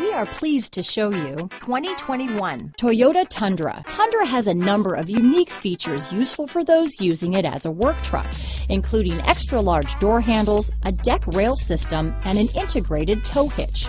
We are pleased to show you 2021 Toyota Tundra. Tundra has a number of unique features useful for those using it as a work truck, including extra-large door handles, a deck rail system, and an integrated tow hitch.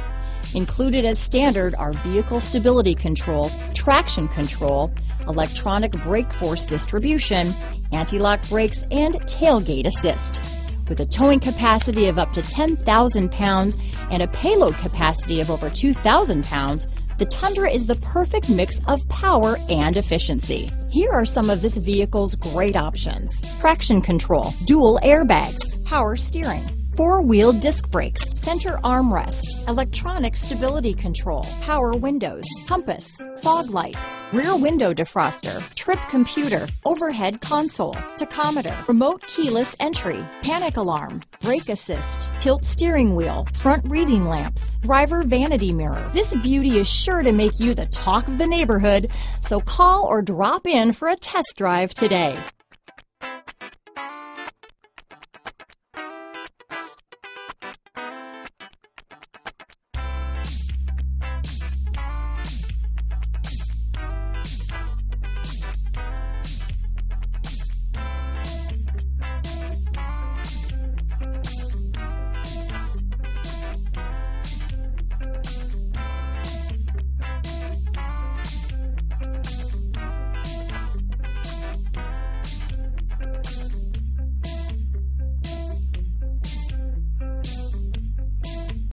Included as standard are vehicle stability control, traction control, electronic brake force distribution, anti-lock brakes, and tailgate assist. With a towing capacity of up to 10,000 pounds and a payload capacity of over 2,000 pounds, the Tundra is the perfect mix of power and efficiency. Here are some of this vehicle's great options: traction control, dual airbags, power steering, four-wheel disc brakes, center armrest, electronic stability control, power windows, compass, fog lights, rear window defroster, trip computer, overhead console, tachometer, remote keyless entry, panic alarm, brake assist, tilt steering wheel, front reading lamps, driver vanity mirror. This beauty is sure to make you the talk of the neighborhood, so call or drop in for a test drive today.